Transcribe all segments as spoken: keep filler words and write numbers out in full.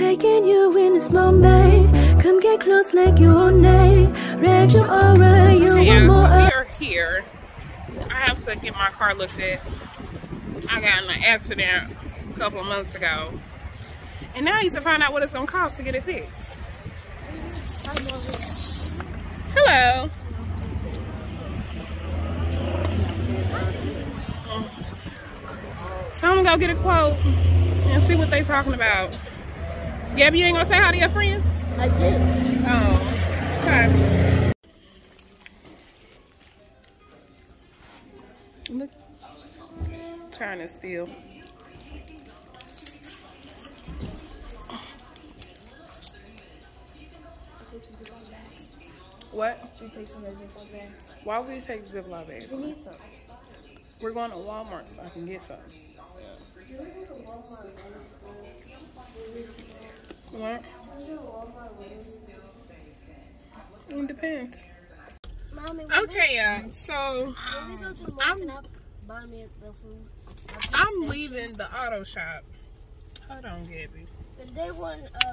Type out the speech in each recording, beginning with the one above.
taking you in this moment. Come get close like you own it. React your aura, you want more. We are here. I have to get my car looked at. I got in an accident a couple of months ago, and now I need to find out what it's gonna cost to get it fixed. Hello. So I'm gonna go get a quote and see what they talking about. Gabby, you ain't gonna say hi to your friends? I did. Oh, okay. Look, I'm trying to steal. What? Should we take some of those Ziploc bags? Why would we take Ziploc bags? We need some. We're going to Walmart so I can get some. What? It depends. Mommy, okay, yeah. So I'm I'm leaving the auto shop. Hold on, Gabby. They want uh,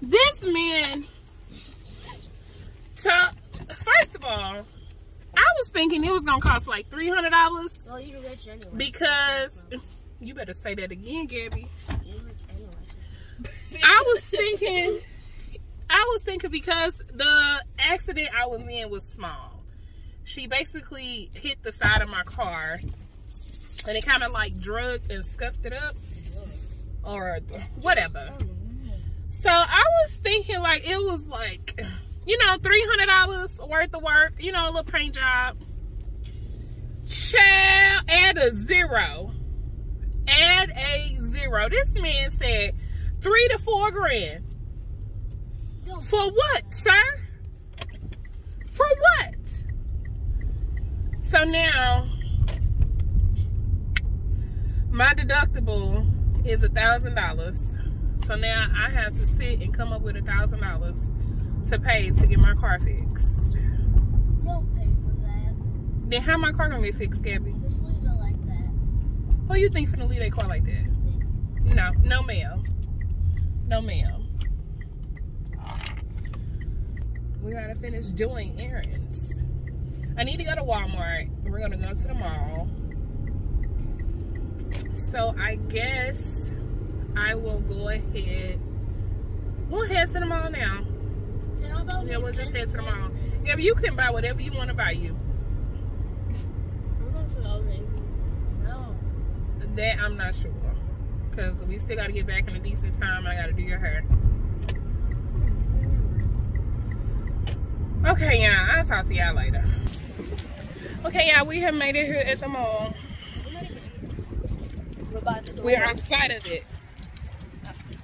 this man. So first of all, I was thinking it was gonna cost like three hundred dollars. Well, you're rich anyway. Because you better say that again, Gabby. You're rich anyway. I was thinking, I was thinking because the accident I was in was small. She basically hit the side of my car, and it kind of like drugged and scuffed it up, or whatever. So I was thinking like it was like, you know, three hundred dollars worth of work, you know, a little paint job. Child, add a zero. Add a zero. This man said three to four grand. For what, sir? For what? So now, my deductible is a thousand dollars. So now I have to sit and come up with a thousand dollars. To pay to get my car fixed. We'll pay for that. Then how my car gonna get fixed, Gabby? Just leave it like that. Who you think finna leave their car like that? Yeah. No, no ma'am. No ma'am. We gotta finish doing errands. I need to go to Walmart. We're gonna go to the mall. So I guess I will go ahead. We'll head to the mall now. Yeah, we'll just head to the mall. Yeah, but you can buy whatever you want to buy you. I'm going to Old Navy. No. That I'm not sure. Because we still got to get back in a decent time. I got to do your hair. Okay, yeah. I'll talk to y'all later. Okay, yeah. We have made it here at the mall. We're outside of it.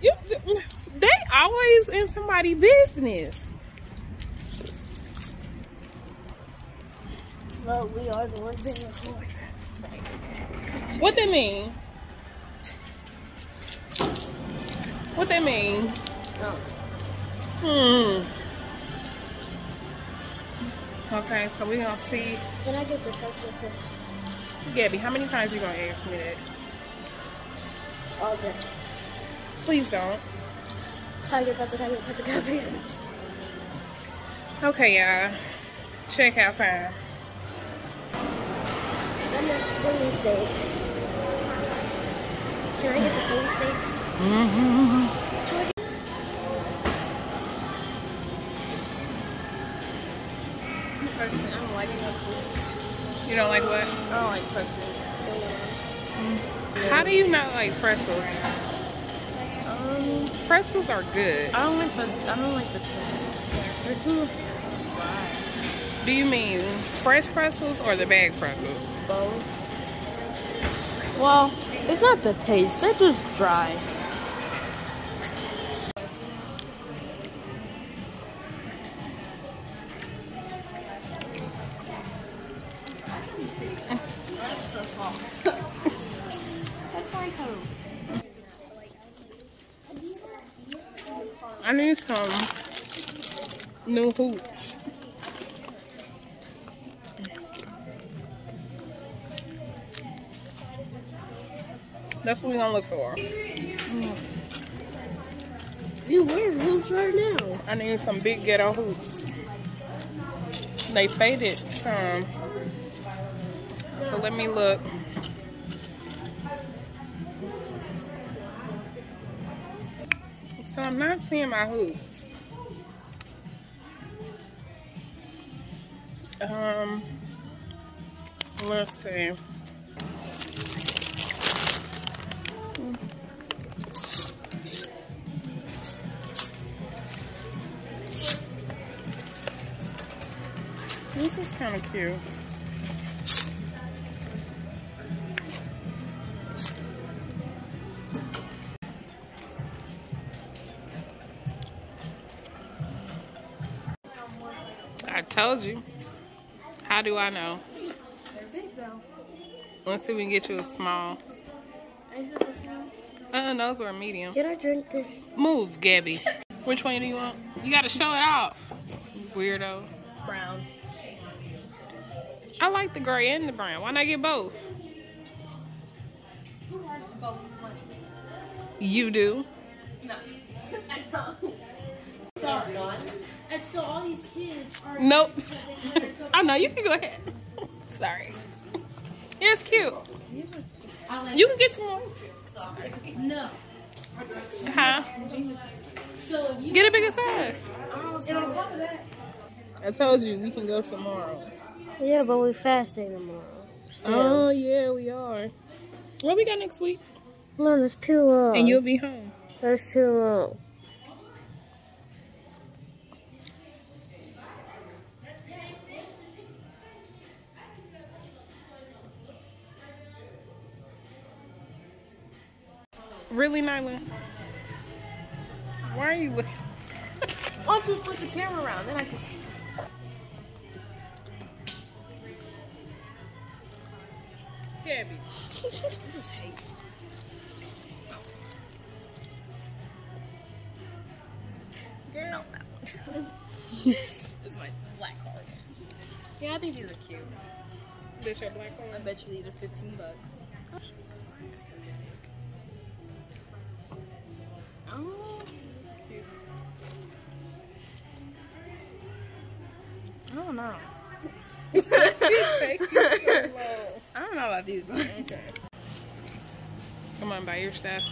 You, they always in somebody's business. Well, we are the ones being recorded. What they mean? What they mean? Oh. Hmm. Okay, so we're gonna see. Can I get the pizza first? Gabby, how many times you gonna ask me that? All day. Please don't. Can I get pizza? Can I get pizza? Okay, y'all. Check out fine. I'm at Philly steaks. Can I get the Philly steaks? Mm-hmm. Person, I'm liking pretzels. You don't like what? I don't like pretzels. Mm. How do you not like pretzels? Um, pretzels are good. I don't like the. I don't like the taste. They're too. Why? Do you mean fresh pretzels or the bag pretzels? Both. Well, it's not the taste. They're just dry. That's so small. That's my coat. I need some new hoops. That's what we're gonna look for. Mm. You wearing hoops right now. I need some big ghetto hoops. They faded some. So let me look. So I'm not seeing my hoops. Um, let's see. This is kind of cute. I told you. How do I know? They're big though. Let's see if we can get you a small. Are you just a small? Uh, those were medium. Can I drink this? Move, Gabby. Which one do you want? You gotta show it off. Weirdo. Brown. I like the gray and the brown. Why not get both? Who has both money? You do. No, I don't. Sorry. And so all these kids are. Nope. I know, you can go ahead. Sorry. Yeah, it's cute. These are two. I like you can get some more. Sorry. No. Huh? So if you get a bigger size. And on top of that, I told you we can go tomorrow. Yeah, but we're fasting tomorrow. So. Oh, yeah, we are. What we got next week? No, that's too long. And you'll be home. That's too long. Really, Nyla? Why are you looking? Why don't you flip the camera around? Then I can see. Gabby. I just hate it. Girl. Not that one. It's my black card. Yeah, I think these are cute. This your black card? I bet you these are fifteen bucks. Oh. Cute. I don't know. You take it so low. I don't know about these ones. Okay. Come on, buy your stuff.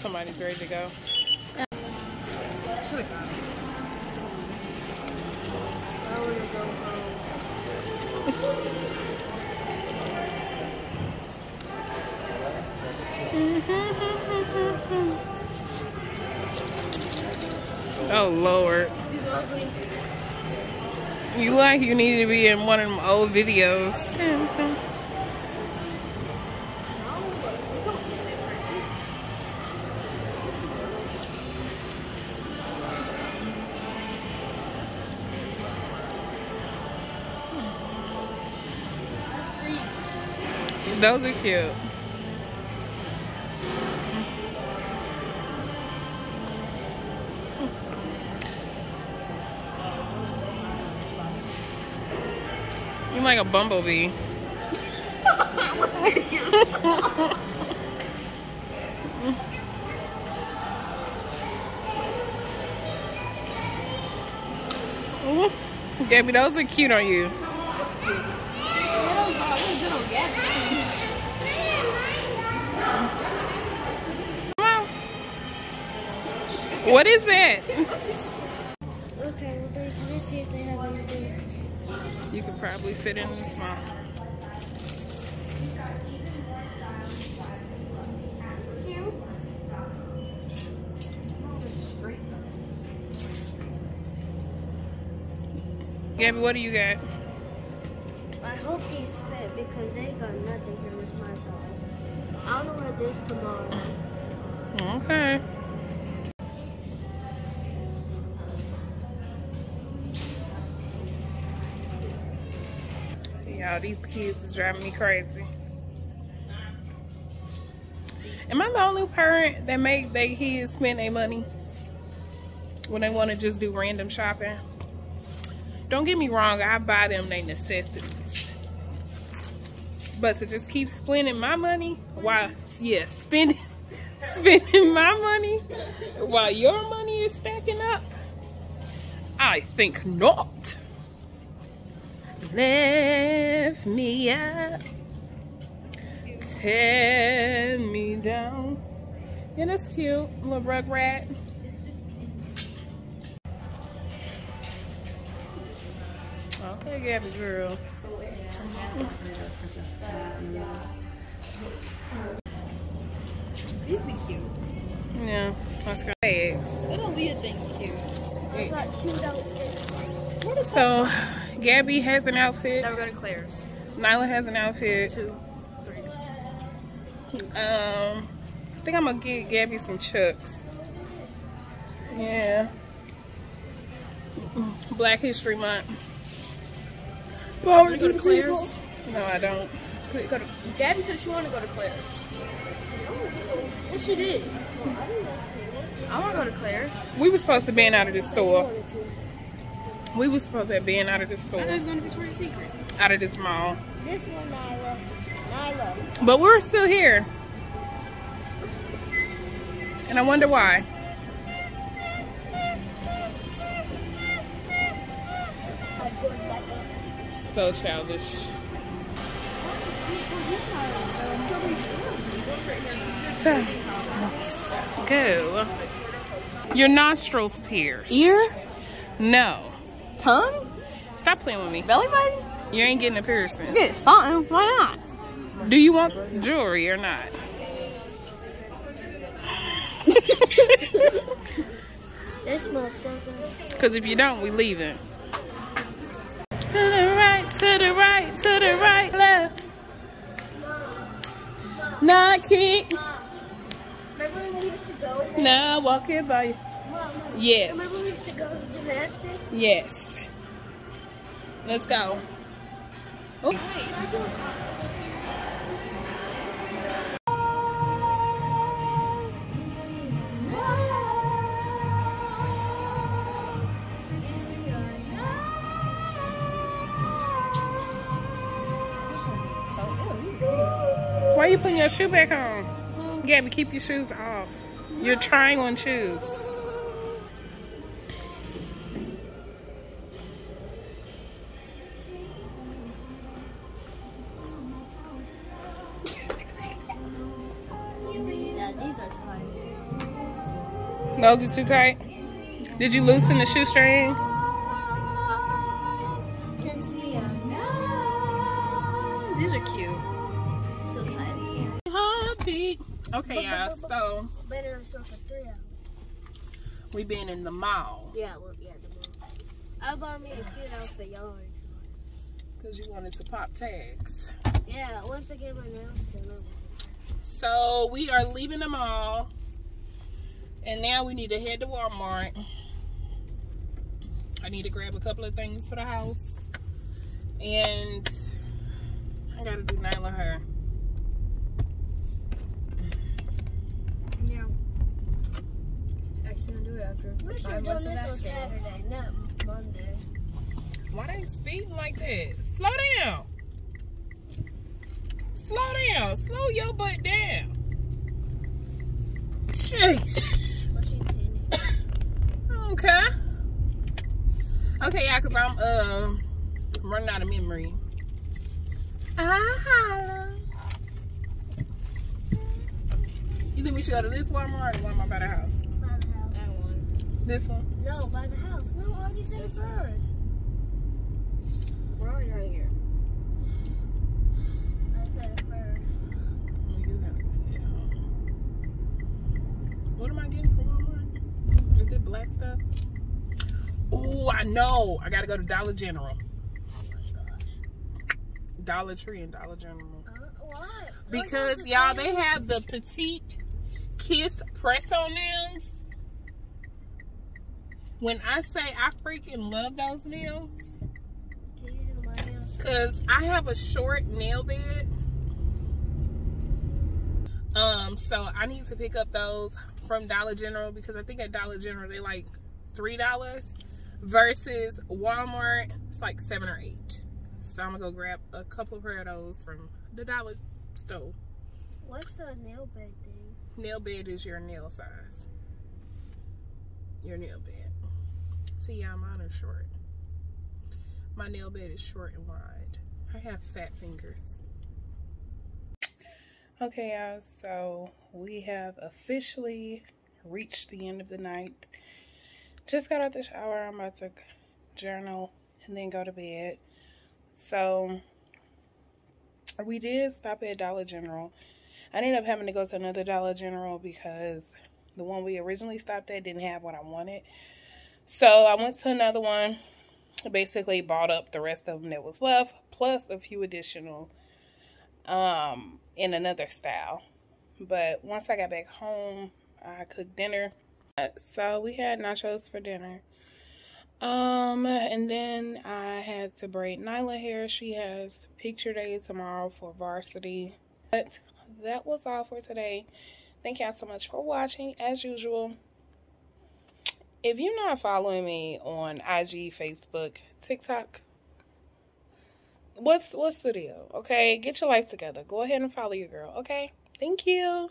Somebody's ready to go. Yeah. Should I want to go home. Oh, Lord. These are ugly. You like you need to be in one of them old videos. Those are cute. I'm like a bumblebee. Gabby, those are cute on you. What is that? Okay, well, they, let's see if they have anything. You could probably fit in this mom. Gabby, what do you got? I hope these fit because they got nothing here with my size. I'll wear this tomorrow. Okay. Y'all, these kids is driving me crazy. Am I the only parent that make their kids spend their money when they want to just do random shopping? Don't get me wrong, I buy them their necessities. But to just keep spending my money, why? Yes, yeah, spending spending my money while your money is stacking up? I think not. Lift me up, tear me down. And yeah, it's cute, little rug rat. Okay, Gabby girl. These be cute. Yeah, that's great. Little Leah thinks cute. I got cute outfits. So, Gabby has an outfit. Now we're going to Claire's. Nyla has an outfit. Two, three. Um, I think I'm going to get Gabby some Chucks. Yeah. Black History Month. Well, we go to Claire's. No, I don't. Go to, Gabby said she wanted to go to Claire's. What she did? I want to go to Claire's. We were supposed to be in out of this store. We were supposed to be in out of this store. I thought it was going to be Victoria's Secret. Out of this mall. This one, Nyla. Nyla. But we're still here. And I wonder why. So childish. So, let's go. Your nostrils pierced. Ear? No. Tongue? Stop playing with me. Belly button? You ain't getting a piercing. Get something. Why not? Do you want jewelry or not? This motherfucker. Because if you don't, we leaving. To the right, to the right, to the right, left. Nah, kick. Remember when we used to go there? Nah, walk in by you. Mom, Mom. Yes. Remember when we used to go to gymnastics? Yes. Let's go. Ooh. Why are you putting your shoe back on? Mm-hmm. Gabby, keep your shoes off. You're trying on shoes. Yeah, these are tight. Those are too tight? Did you loosen the shoestring? These are cute. Still tight. Happy. Okay, y'all. So we been in the mall. Yeah, we'll be at the mall. I bought me a cute outfit, y'all. Cause you wanted to pop tags. Yeah. Once I get my nails done. So we are leaving the mall, and now we need to head to Walmart. I need to grab a couple of things for the house, and I gotta do Nyla hair. Yeah. She's actually gonna do it after. We should have done this on Saturday, not Monday. Why they speeding like that? Slow down. Slow down. Slow your butt down. Jeez. Okay. Okay, y'all, cause I'm uh, running out of memory. Ah, you think we should go to this Walmart or Walmart by the house? By the house. That one. This one? No, by the house. No, I already said it first. We're already right here. I said it first. We do gotta get home. What am I getting from Walmart? Is it black stuff? Oh, I know. I gotta go to Dollar General. Dollar Tree and Dollar General. Uh, why? Because y'all, they have the petite kiss press on nails. When I say I freaking love those nails, can you do my nails? Cause I have a short nail bed. Um, so I need to pick up those from Dollar General because I think at Dollar General they like three dollars versus Walmart it's like seven or eight. So I'm gonna go grab a couple of pair of those from the dollar store. What's the nail bed thing? Nail bed is your nail size. Your nail bed. See, yeah, mine are short. My nail bed is short and wide. I have fat fingers. Okay, y'all, so we have officially reached the end of the night. Just got out the shower. I'm about to journal and then go to bed. So we did stop at Dollar General. I ended up having to go to another Dollar General because the one we originally stopped at didn't have what I wanted. So I went to another one. Basically bought up the rest of them that was left, plus a few additional um, in another style. But once I got back home, I cooked dinner. So we had nachos for dinner. Um, and then I had to braid Nyla hair. She has picture day tomorrow for varsity. But that was all for today. Thank y'all so much for watching, as usual. If you're not following me on I G, Facebook, TikTok, what's what's the deal? Okay, get your life together. Go ahead and follow your girl, okay? Thank you.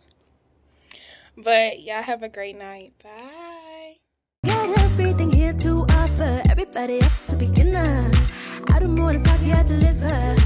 But y'all have a great night. Bye. Got everything here to offer. Everybody else is a beginner. I don't want to talk, you have to live her.